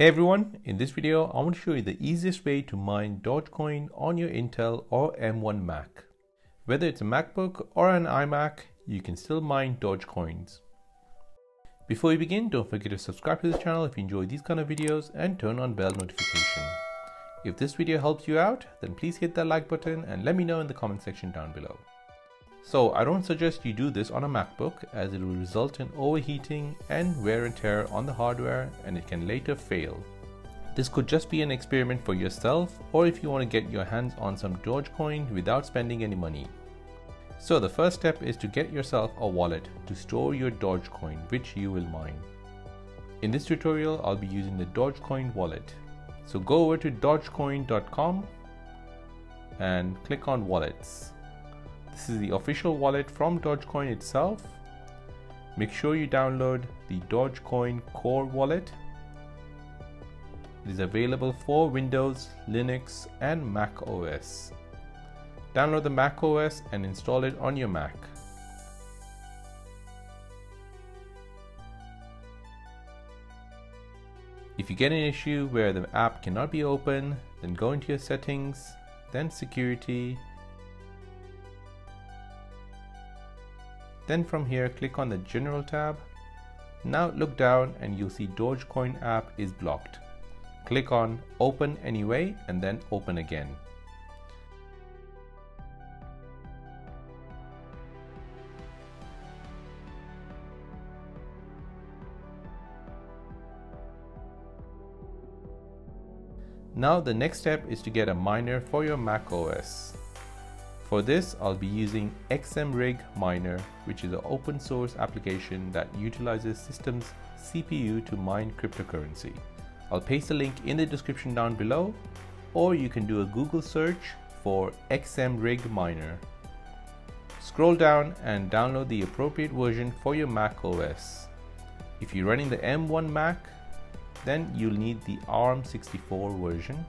Hey everyone, in this video, I want to show you the easiest way to mine Dogecoin on your Intel or M1 Mac. Whether it's a MacBook or an iMac, you can still mine Dogecoins. Before we begin, don't forget to subscribe to this channel if you enjoy these kind of videos and turn on bell notification. If this video helps you out, then please hit that like button and let me know in the comment section down below. So I don't suggest you do this on a MacBook as it will result in overheating and wear and tear on the hardware and it can later fail. This could just be an experiment for yourself or if you want to get your hands on some Dogecoin without spending any money. So the first step is to get yourself a wallet to store your Dogecoin which you will mine. In this tutorial I'll be using the Dogecoin wallet. So go over to dogecoin.com and click on wallets. This is the official wallet from Dogecoin itself. Make sure you download the Dogecoin core wallet. It is available for Windows, Linux and Mac OS. Download the Mac OS and install it on your Mac. If you get an issue where the app cannot be open, then go into your settings, then security. Then from here, click on the General tab. Now look down and you'll see Dogecoin app is blocked. Click on Open Anyway and then Open Again. Now the next step is to get a miner for your Mac OS. For this, I'll be using XMRig Miner, which is an open source application that utilizes System's CPU to mine cryptocurrency. I'll paste the link in the description down below, or you can do a Google search for XMRig Miner. Scroll down and download the appropriate version for your Mac OS. If you're running the M1 Mac, then you'll need the ARM64 version,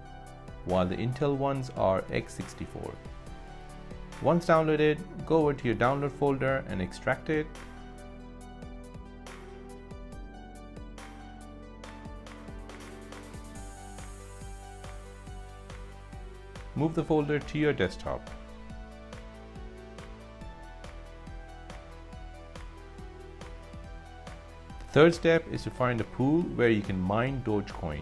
while the Intel ones are x64. Once downloaded, go over to your download folder and extract it. Move the folder to your desktop. The third step is to find a pool where you can mine Dogecoin.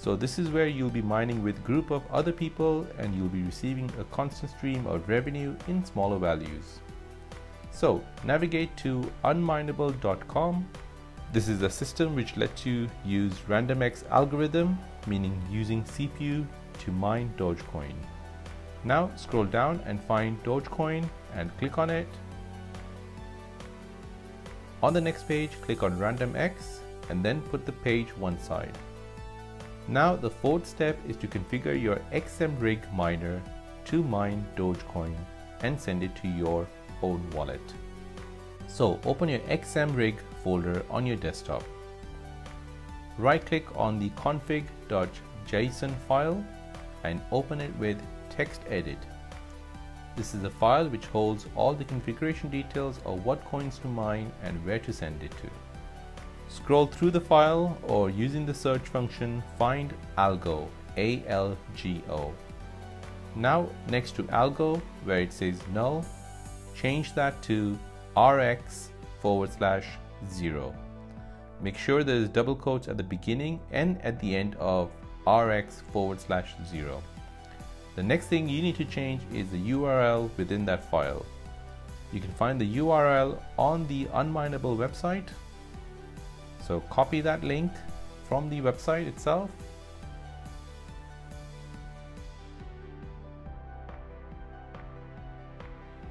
So this is where you'll be mining with a group of other people and you'll be receiving a constant stream of revenue in smaller values. So navigate to unmineable.com. This is a system which lets you use RandomX algorithm, meaning using CPU to mine Dogecoin. Now scroll down and find Dogecoin and click on it. On the next page, click on RandomX and then put the page one side. Now the fourth step is to configure your XMRig miner to mine Dogecoin and send it to your own wallet. So open your XMRig folder on your desktop. Right click on the config.json file and open it with text edit. This is the file which holds all the configuration details of what coins to mine and where to send it to. Scroll through the file or using the search function, find ALGO, A-L-G-O. Now next to ALGO, where it says null, change that to Rx/0. Make sure there's double quotes at the beginning and at the end of Rx/0. The next thing you need to change is the URL within that file. You can find the URL on the Unmineable website. So copy that link from the website itself.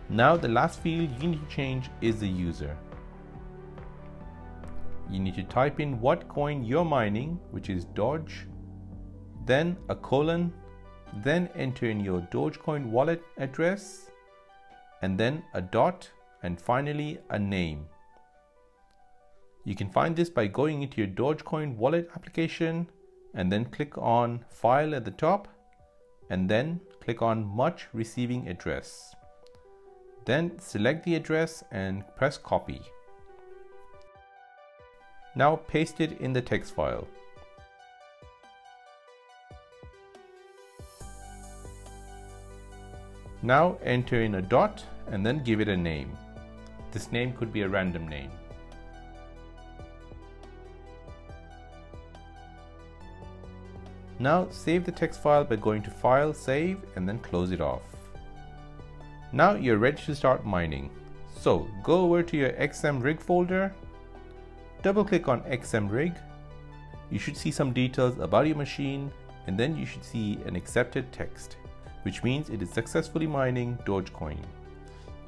Now the last field you need to change is the user. You need to type in what coin you're mining, which is Doge, then a colon, then enter in your Dogecoin wallet address, and then a dot, and finally a name. You can find this by going into your Dogecoin wallet application and then click on File at the top and then click on Much Receiving Address. Then select the address and press Copy. Now paste it in the text file. Now enter in a dot and then give it a name. This name could be a random name. Now save the text file by going to File, Save, and then close it off. Now you're ready to start mining. So go over to your XMRig folder, double click on XMRig. You should see some details about your machine, and then you should see an accepted text, which means it is successfully mining Dogecoin.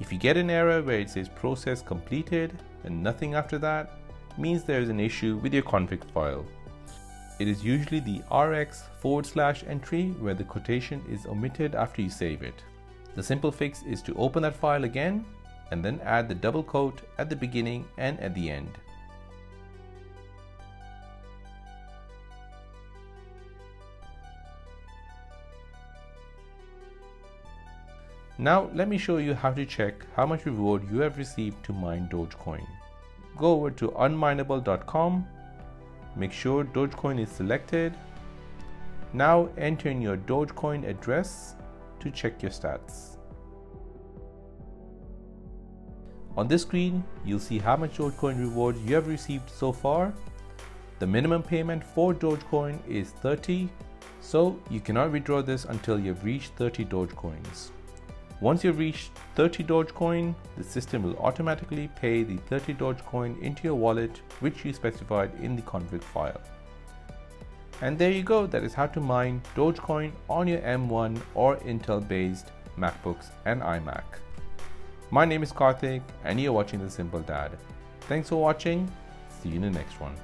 If you get an error where it says process completed and nothing after that, means there is an issue with your config file. It is usually the Rx/ entry where the quotation is omitted after you save it. The simple fix is to open that file again and then add the double quote at the beginning and at the end. Now let me show you how to check how much reward you have received to mine Dogecoin. Go over to unmineable.com. Make sure Dogecoin is selected. Now enter in your Dogecoin address to check your stats. On this screen, you'll see how much Dogecoin reward you have received so far. The minimum payment for Dogecoin is 30, so you cannot withdraw this until you've reached 30 Dogecoins. Once you've reached 30 Dogecoin, the system will automatically pay the 30 Dogecoin into your wallet, which you specified in the config file. And there you go, that is how to mine Dogecoin on your M1 or Intel based MacBooks and iMac. My name is Karthik and you're watching The Simple Dad. Thanks for watching, see you in the next one.